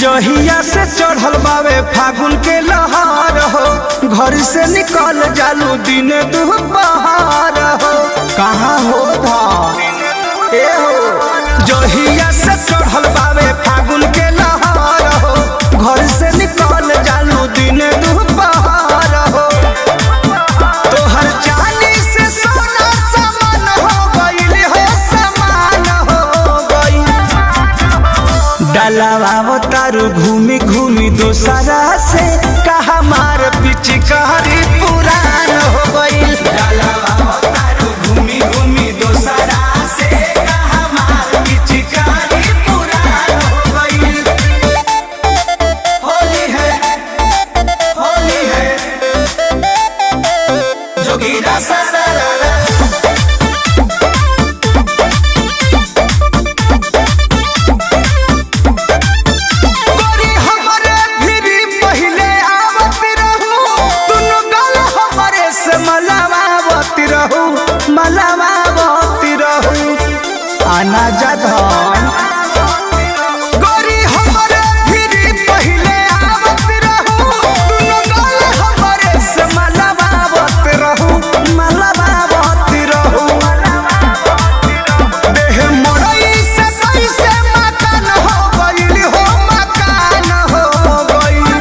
जहिया से चढ़ल बावे फागुन के लहर हो, घर से निकल जालू दिन दुपहर हो। कहाँ हो जहिया से चढ़ल बावे फागुन के लहर हो, घर से निकल जालू दिन दुपहर हो। तोहर जाने से सोना सामान हो गइल हो, सामान हो गइल। डलावा घूमी घूमी दोसरा से कहा मार पिचकारी पुरान हो गइल। घूमी घूमी दोसरा से कहा मार पिचकारी पुरान हो गइल। होली है जोगीरा आना जधन गोरी हमरे फिर पहले आवत रहू, तुनो गल हमरे से मलावत रहू, मलावत रहू। देह मोड़ई से पैसे मकान हो गइल हो, मकान हो गइल।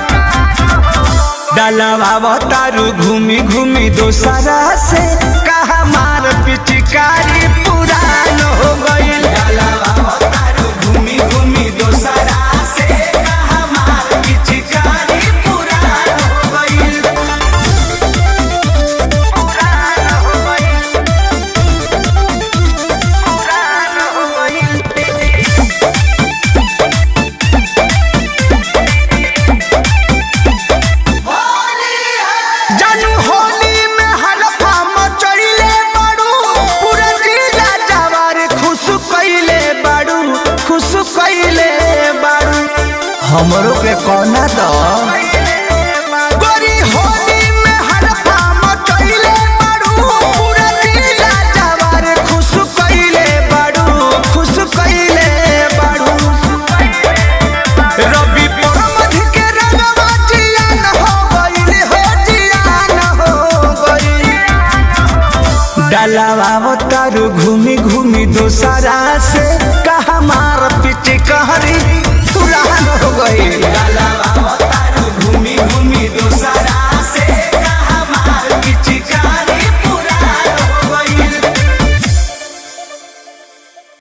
डलवा अवतारू घूमी घूमी दोसरा से कहा मार पिचकारी पुरान हो गइल। हमरो के कोना द गोरी होली में हरफा मचइले बाड़ू, पूरा जिला जवार खुश कइले बाड़ू, खुश कइले बाड़ू। रवि प्रमोद के रंगवा जियान हो गइल हो, जियान हो गइल। डलवा अवतारू घूमी घूमी दोसरा से कहा मार पिचकारी पुरान हो गइल। घूमी घूमी दोसरा से कहा मार पिचकारी पुरान हो गइल।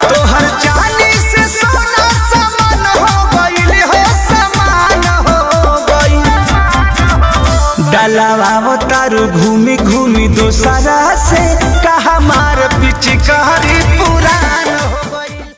तोहर जाने से सोना सामान हो गइल हो, सामान हो गइल। डलवा अवतारू घूमी घूमी दोसरा से कहा